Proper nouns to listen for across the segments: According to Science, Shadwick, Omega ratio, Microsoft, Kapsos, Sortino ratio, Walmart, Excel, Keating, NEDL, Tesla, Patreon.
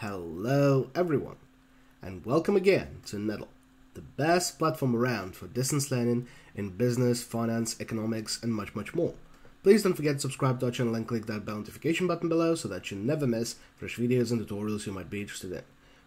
Hello everyone, and welcome again to NEDL, the best platform around for distance learning in business, finance, economics, and much more. Please don't forget to subscribe to our channel and click that bell notification button below so that you never miss fresh videos and tutorials you might be interested in.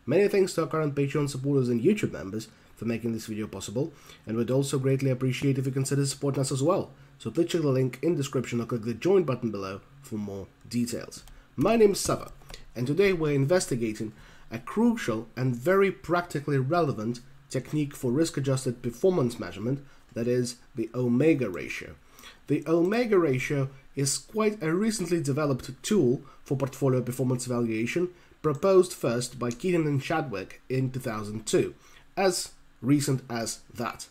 Many thanks to our current Patreon supporters and YouTube members for making this video possible, and we'd also greatly appreciate if you consider supporting us as well, so please check the link in the description or click the join button below for more details. My name is Sava, and today we're investigating a crucial and very practically relevant technique for risk-adjusted performance measurement, that is, the Omega ratio. The Omega ratio is quite a recently developed tool for portfolio performance evaluation, proposed first by Keating and Shadwick in 2002, as recent as that.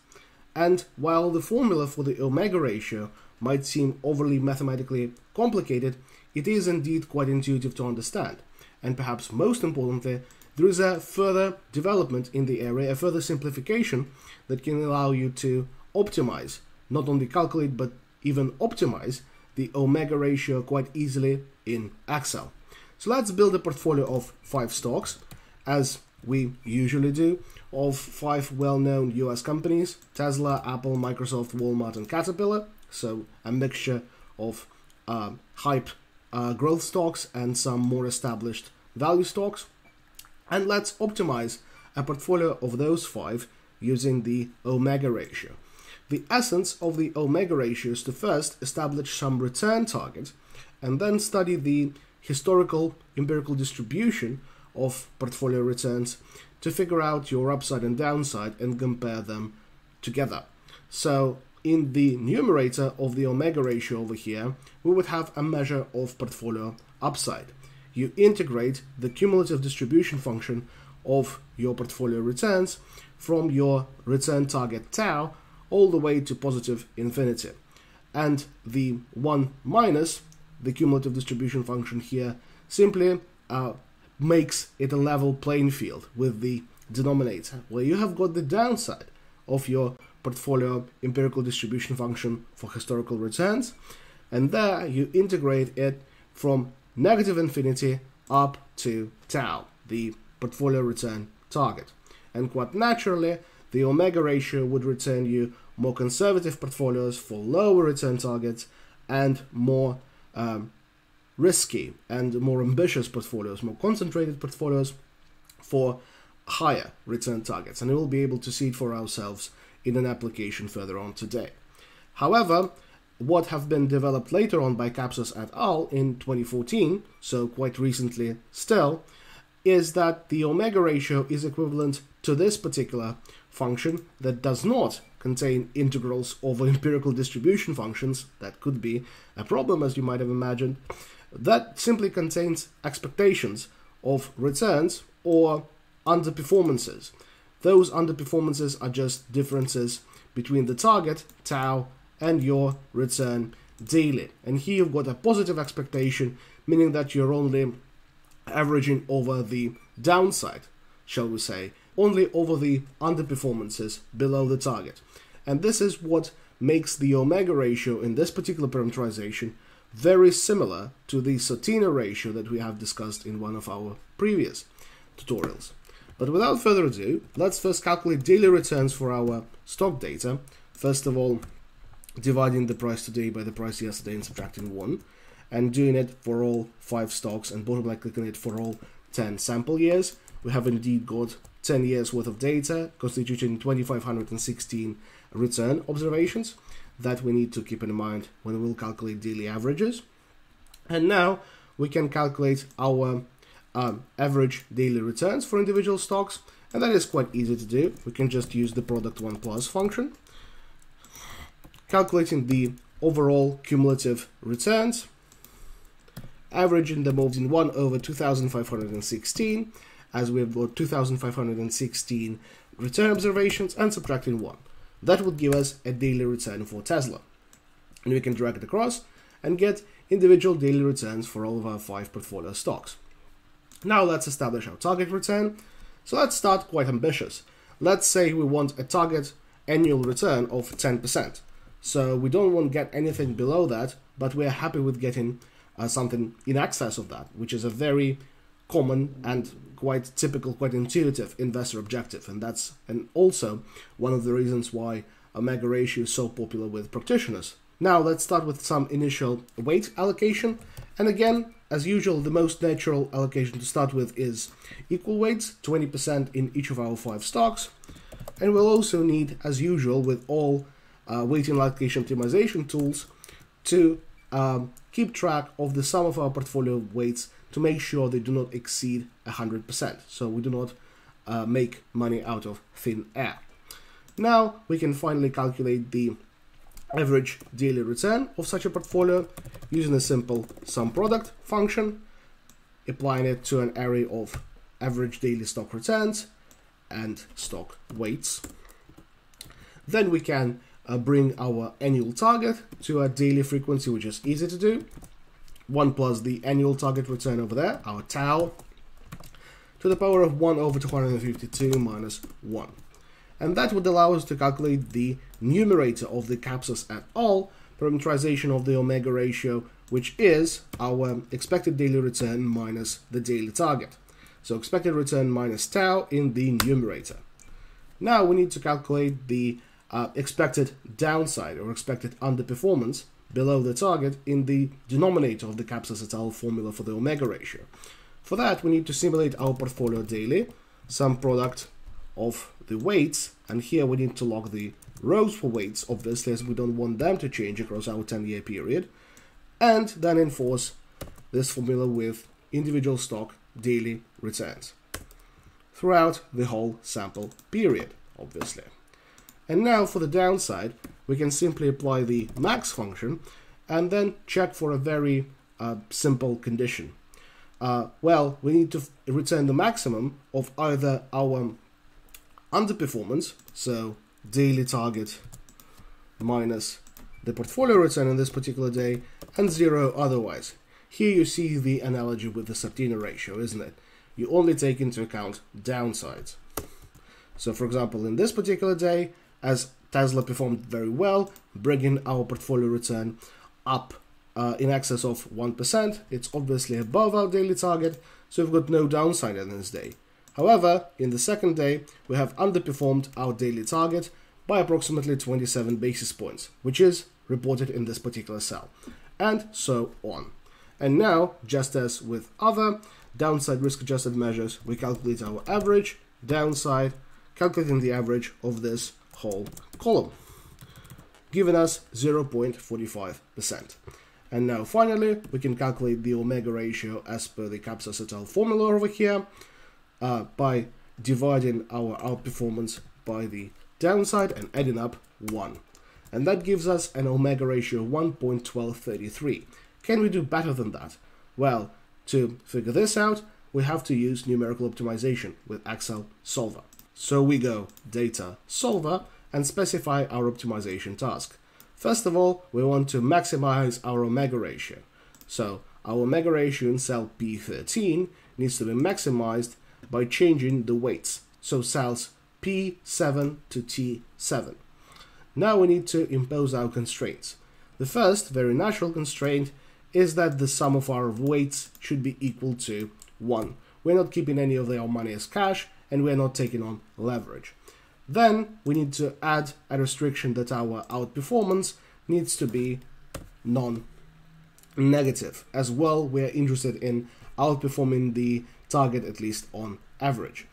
And while the formula for the Omega ratio might seem overly mathematically complicated, it is indeed quite intuitive to understand. And perhaps most importantly, there is a further development in the area, a further simplification that can allow you to optimize, not only calculate, but even optimize the Omega ratio quite easily in Excel. So let's build a portfolio of 5 stocks, as we usually do, of 5 well-known US companies: Tesla, Apple, Microsoft, Walmart, and Caterpillar. So a mixture of hype growth stocks and some more established value stocks. And let's optimize a portfolio of those 5 using the Omega ratio. The essence of the Omega ratio is to first establish some return target and then study the historical empirical distribution of portfolio returns to figure out your upside and downside and compare them together. So in the numerator of the Omega ratio over here, we would have a measure of portfolio upside. You integrate the cumulative distribution function of your portfolio returns from your return target tau all the way to positive infinity. And the 1 minus the cumulative distribution function here simply makes it a level playing field with the denominator, where you have got the downside of your portfolio empirical distribution function for historical returns, and there you integrate it from negative infinity up to tau, the portfolio return target. And quite naturally, the Omega ratio would return you more conservative portfolios for lower return targets and more risky and more ambitious portfolios, more concentrated portfolios for higher return targets. And we'll be able to see it for ourselves in an application further on today. However, what have been developed later on by Kapsos et al. In 2014, so quite recently still, is that the Omega ratio is equivalent to this particular function that does not contain integrals over empirical distribution functions. That could be a problem, as you might have imagined. That simply contains expectations of returns or underperformances. Those underperformances are just differences between the target, tau, and your return daily. And here you've got a positive expectation, meaning that you're only averaging over the downside, shall we say, only over the underperformances below the target. And this is what makes the Omega ratio in this particular parameterization very similar to the Sortino ratio that we have discussed in one of our previous tutorials. But without further ado, let's first calculate daily returns for our stock data. First of all, dividing the price today by the price yesterday and subtracting 1, and doing it for all 5 stocks, and bottom right clicking it for all 10 sample years. We have indeed got 10 years worth of data, constituting 2,516 return observations that we need to keep in mind when we'll calculate daily averages. And now we can calculate our average daily returns for individual stocks, and that is quite easy to do. We can just use the product 1 plus function, calculating the overall cumulative returns, averaging them in 1 over 2,516, as we've got 2,516 return observations, and subtracting 1. That would give us a daily return for Tesla. And we can drag it across and get individual daily returns for all of our 5 portfolio stocks. Now let's establish our target return. So let's start quite ambitious. Let's say we want a target annual return of 10%. So we don't want to get anything below that, but we're happy with getting something in excess of that, which is a very common and quite typical, quite intuitive investor objective, and that's also one of the reasons why Omega ratio is so popular with practitioners. Now let's start with some initial weight allocation, and again, as usual, the most natural allocation to start with is equal weights, 20% in each of our 5 stocks, and we'll also need, as usual with all weighting allocation optimization tools, to keep track of the sum of our portfolio weights to make sure they do not exceed 100%, so we do not make money out of thin air. Now we can finally calculate the average daily return of such a portfolio using a simple sum product function, applying it to an array of average daily stock returns and stock weights. Then we can bring our annual target to a daily frequency, which is easy to do. 1 plus the annual target return over there, our tau, to the power of 1 over 252 minus 1. And that would allow us to calculate the numerator of the Kapsos et al. Parameterization of the Omega ratio, which is our expected daily return minus the daily target. So expected return minus tau in the numerator. Now we need to calculate the expected downside or expected underperformance below the target in the denominator of the Kapsos et al. Formula for the Omega ratio. For that, we need to simulate our portfolio daily, sum product of the weights, and here we need to log the rows for weights, obviously, as we don't want them to change across our 10-year period, and then enforce this formula with individual stock daily returns throughout the whole sample period, obviously. And now for the downside, we can simply apply the max function and then check for a very simple condition. Well, we need to return the maximum of either our underperformance, so daily target minus the portfolio return on this particular day, and 0 otherwise. Here you see the analogy with the Sortino ratio, isn't it? You only take into account downsides. So for example, in this particular day, as Tesla performed very well, bringing our portfolio return up in excess of 1%, it's obviously above our daily target, so we've got no downside on this day. However, in the second day, we have underperformed our daily target by approximately 27 basis points, which is reported in this particular cell, and so on. And now, just as with other downside risk-adjusted measures, we calculate our average downside, calculating the average of this whole column, giving us 0.45%. And now, finally, we can calculate the Omega ratio as per the Kapsos et al. Formula over here, by dividing our outperformance by the downside and adding up 1. And that gives us an Omega ratio of 1.1233. Can we do better than that? Well, to figure this out, we have to use numerical optimization with Excel Solver. So we go Data Solver and specify our optimization task. First of all, we want to maximize our Omega ratio. So our Omega ratio in cell P13 needs to be maximized by changing the weights, so cells P7 to T7. Now we need to impose our constraints. The first, very natural constraint is that the sum of our weights should be equal to 1. We're not keeping any of our money as cash, and we're not taking on leverage. Then we need to add a restriction that our outperformance needs to be non-negative. As well, we're interested in outperforming the target, at least on average.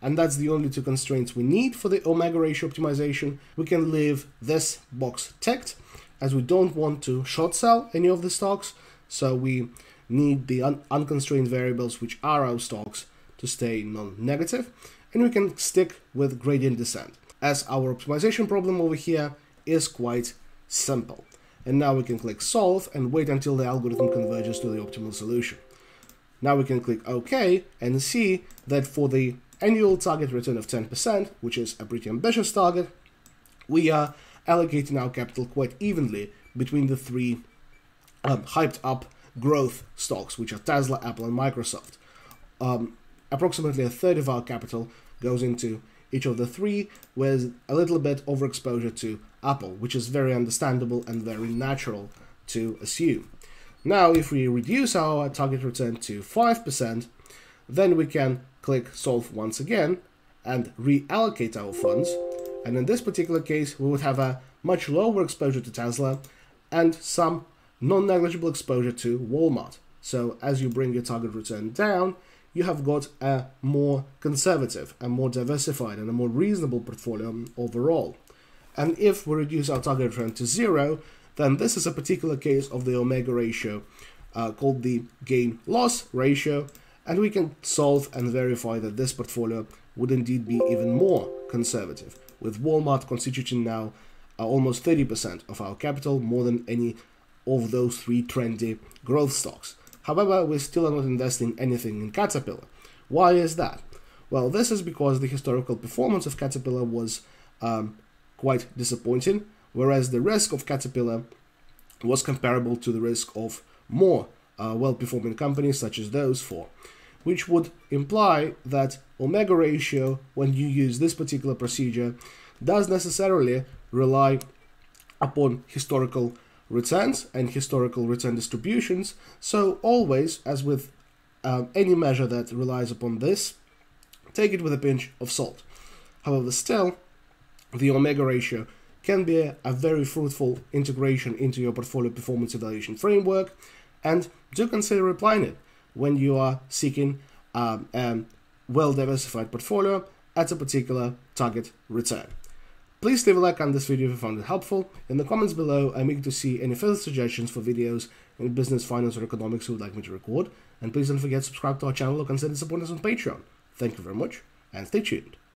And that's the only two constraints we need for the Omega ratio optimization. We can leave this box ticked, as we don't want to short sell any of the stocks, so we need the unconstrained variables, which are our stocks, to stay non-negative. And we can stick with gradient descent, as our optimization problem over here is quite simple. And now we can click solve and wait until the algorithm converges to the optimal solution. Now we can click OK and see that for the annual target return of 10%, which is a pretty ambitious target, we are allocating our capital quite evenly between the 3 hyped up growth stocks, which are Tesla, Apple, and Microsoft. Approximately a third of our capital goes into each of the 3, with a little bit overexposure to Apple, which is very understandable and very natural to assume. Now, if we reduce our target return to 5%, then we can click solve once again and reallocate our funds. And in this particular case, we would have a much lower exposure to Tesla and some non-negligible exposure to Walmart. So as you bring your target return down, you have got a more conservative, a more diversified and a more reasonable portfolio overall. And if we reduce our target return to zero, then this is a particular case of the omega ratio called the gain-loss ratio, and we can solve and verify that this portfolio would indeed be even more conservative, with Walmart constituting now almost 30% of our capital, more than any of those three trendy growth stocks. However, we still are not investing anything in Caterpillar. Why is that? Well, this is because the historical performance of Caterpillar was quite disappointing, whereas the risk of Caterpillar was comparable to the risk of more well-performing companies such as those four, which would imply that omega ratio, when you use this particular procedure, does necessarily rely upon historical returns and historical return distributions. So always, as with any measure that relies upon this, take it with a pinch of salt. However, still, the omega ratio can be a very fruitful integration into your portfolio performance evaluation framework, and do consider applying it when you are seeking a well-diversified portfolio at a particular target return. Please leave a like on this video if you found it helpful. In the comments below, I'm eager to see any further suggestions for videos in business, finance, or economics you would like me to record. And please don't forget to subscribe to our channel or consider supporting us on Patreon. Thank you very much, and stay tuned.